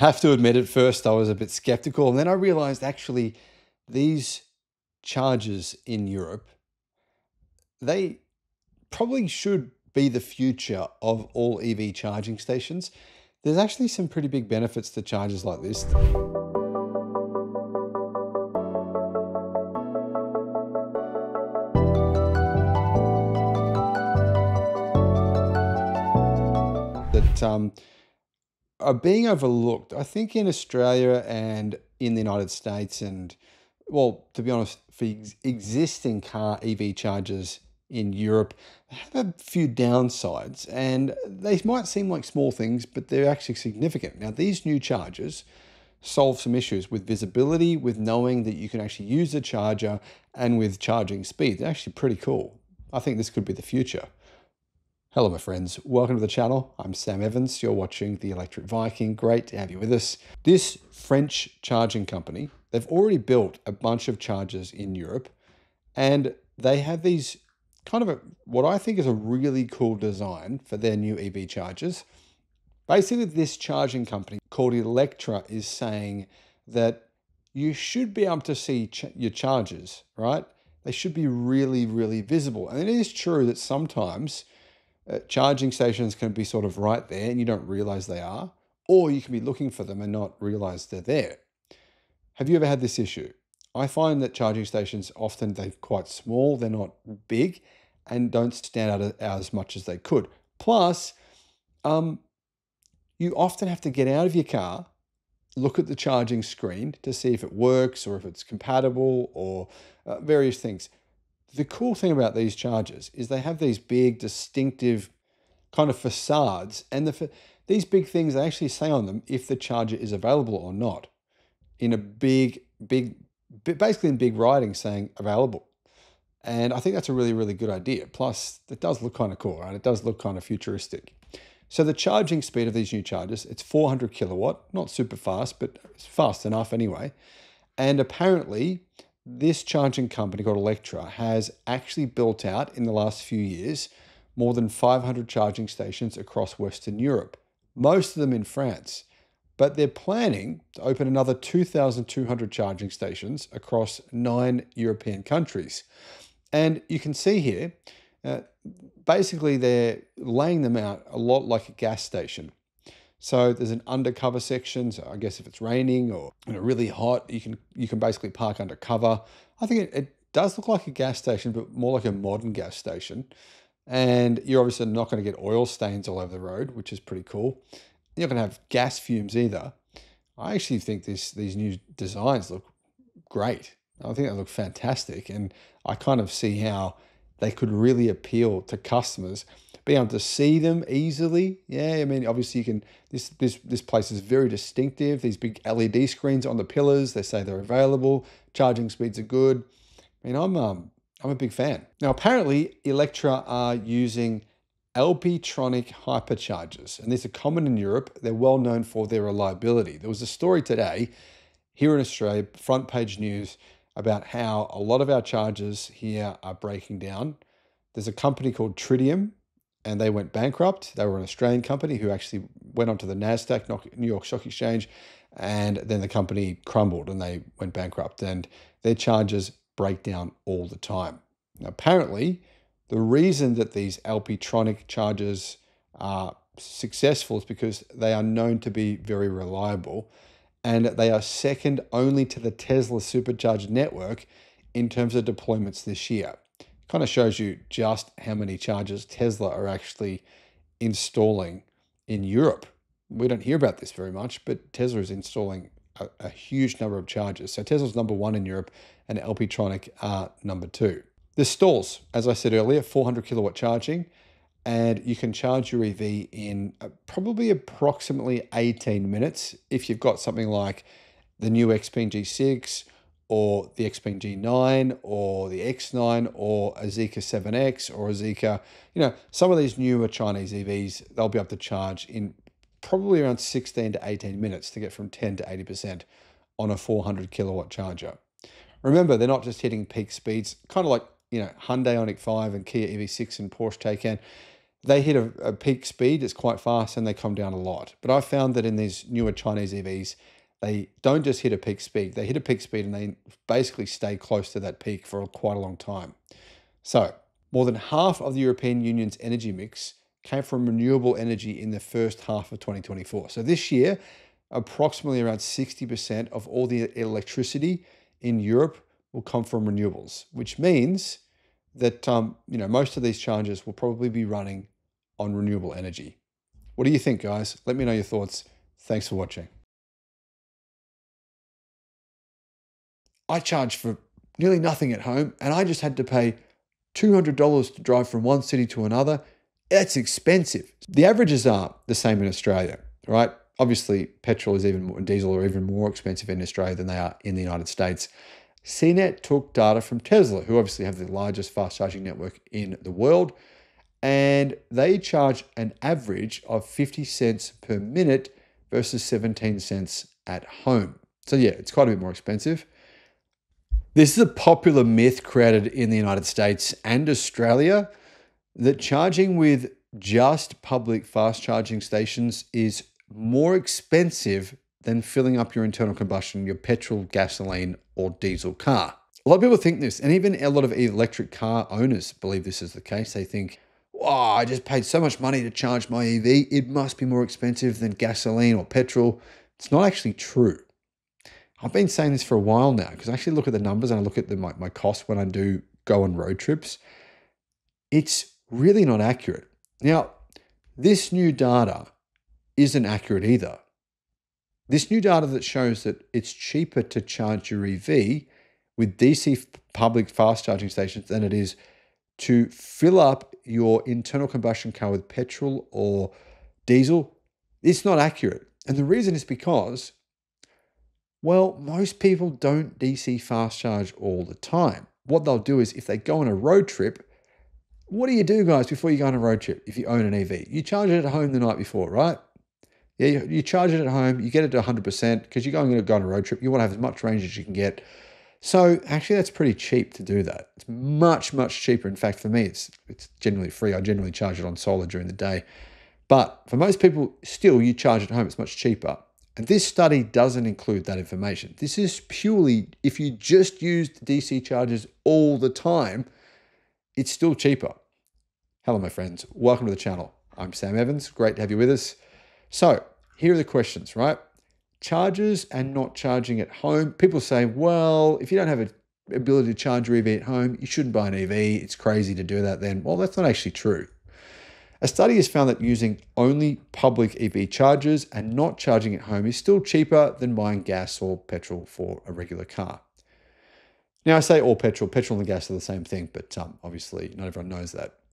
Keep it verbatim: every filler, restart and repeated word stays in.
I have to admit, at first I was a bit skeptical, and then I realized actually these chargers in Europe, they probably should be the future of all E V charging stations. There's actually some pretty big benefits to chargers like this. That um, are being overlooked, I think, in Australia and in the United States, and, well, to be honest, for ex existing car E V chargers in Europe, they have a few downsides, and they might seem like small things, but they're actually significant. Now, these new chargers solve some issues with visibility, with knowing that you can actually use the charger, and with charging speed. They're actually pretty cool. I think this could be the future. Hello, my friends. Welcome to the channel. I'm Sam Evans. You're watching The Electric Viking. Great to have you with us. This French charging company, they've already built a bunch of chargers in Europe, and they have these kind of a, what I think is a really cool design for their new E V chargers. Basically, this charging company called Electra is saying that you should be able to see ch your chargers, right? They should be really, really visible. And it is true that sometimes Uh, charging stations can be sort of right there and you don't realize they are, or you can be looking for them and not realize they're there. Have you ever had this issue? I find that charging stations, often they're quite small, they're not big, and don't stand out as much as they could. Plus, um, you often have to get out of your car, look at the charging screen to see if it works or if it's compatible or uh, various things. The cool thing about these chargers is they have these big, distinctive kind of facades, and the fa these big things, they actually say on them if the charger is available or not, in a big, big, basically in big writing saying available. And I think that's a really, really good idea. Plus, it does look kind of cool, right? It does look kind of futuristic. So the charging speed of these new chargers, it's four hundred kilowatt, not super fast, but it's fast enough anyway. And apparently, this charging company called Electra has actually built out in the last few years more than five hundred charging stations across Western Europe, most of them in France. But they're planning to open another two thousand two hundred charging stations across nine European countries. And you can see here, uh, basically they're laying them out a lot like a gas station. So there's an undercover section. So I guess if it's raining or you know, really hot, you can you can basically park undercover. I think it, it does look like a gas station, but more like a modern gas station. And you're obviously not going to get oil stains all over the road, which is pretty cool. You're not going to have gas fumes either. I actually think this these new designs look great. I think they look fantastic, and I kind of see how they could really appeal to customers. Being able to see them easily. Yeah, I mean, obviously you can, this this this place is very distinctive. These big L E D screens on the pillars, they say they're available. Charging speeds are good. I mean, I'm, um, I'm a big fan. Now, apparently, Electra are using Alpitronic hyperchargers, and these are common in Europe. They're well known for their reliability. There was a story today here in Australia, front page news, about how a lot of our chargers here are breaking down. There's a company called Tritium, and they went bankrupt. They were an Australian company who actually went onto the NASDAQ, New York Stock Exchange, and then the company crumbled and they went bankrupt, and their chargers break down all the time. Now, apparently, the reason that these Alpitronic chargers are successful is because they are known to be very reliable, and they are second only to the Tesla supercharger network in terms of deployments this year. Kind of shows you just how many chargers Tesla are actually installing in Europe. We don't hear about this very much, but Tesla is installing a, a huge number of chargers. So Tesla's number one in Europe, and Alpitronic are number two. The stalls, as I said earlier, four hundred kilowatt charging, and you can charge your E V in probably approximately eighteen minutes if you've got something like the new XPeng G six, or the XPeng G nine, or the X nine, or a ZEEKR seven X, or a ZEEKR, you know, some of these newer Chinese E Vs, they'll be able to charge in probably around sixteen to eighteen minutes to get from ten to eighty percent on a four hundred kilowatt charger. Remember, they're not just hitting peak speeds, kind of like, you know, Hyundai Ioniq five and Kia E V six and Porsche Taycan. they hit a, a peak speed, it's quite fast, and they come down a lot. But I found that in these newer Chinese E Vs, they don't just hit a peak speed, they hit a peak speed and they basically stay close to that peak for quite a long time. So more than half of the European Union's energy mix came from renewable energy in the first half of twenty twenty-four. So this year, approximately around sixty percent of all the electricity in Europe will come from renewables, which means that um, you know, most of these chargers will probably be running on renewable energy. What do you think, guys? Let me know your thoughts. Thanks for watching. I charge for nearly nothing at home, and I just had to pay two hundred dollars to drive from one city to another. That's expensive. The averages are the same in Australia, right? Obviously, petrol is even more, diesel are even more expensive in Australia than they are in the United States. C net took data from Tesla, who obviously have the largest fast charging network in the world, and they charge an average of fifty cents per minute versus seventeen cents at home. So yeah, it's quite a bit more expensive. This is a popular myth created in the United States and Australia that charging with just public fast charging stations is more expensive than filling up your internal combustion, your petrol, gasoline, or diesel car. A lot of people think this, and even a lot of electric car owners believe this is the case. They think, oh, I just paid so much money to charge my E V, it must be more expensive than gasoline or petrol. It's not actually true. I've been saying this for a while now, because I actually look at the numbers and I look at the, my, my costs when I do go on road trips. It's really not accurate. Now, this new data isn't accurate either. This new data that shows that it's cheaper to charge your E V with D C public fast charging stations than it is to fill up your internal combustion car with petrol or diesel, it's not accurate. And the reason is because, well, most people don't D C fast charge all the time. What they'll do is if they go on a road trip, what do you do, guys, before you go on a road trip if you own an E V? You charge it at home the night before, right? Yeah, you, you charge it at home, you get it to one hundred percent because you're going to go on a road trip. You want to have as much range as you can get. So actually, that's pretty cheap to do that. It's much, much cheaper. In fact, for me, it's, it's generally free. I generally charge it on solar during the day. But for most people, still, you charge at home. It's much cheaper. And this study doesn't include that information. This is purely, if you just used D C chargers all the time, it's still cheaper. Hello, my friends. Welcome to the channel. I'm Sam Evans. Great to have you with us. So here are the questions, right? Chargers and not charging at home. People say, well, if you don't have an ability to charge your E V at home, you shouldn't buy an E V. It's crazy to do that then. Well, that's not actually true. A study has found that using only public E V chargers and not charging at home is still cheaper than buying gas or petrol for a regular car. Now, I say all petrol. Petrol and gas are the same thing, but um, obviously not everyone knows that.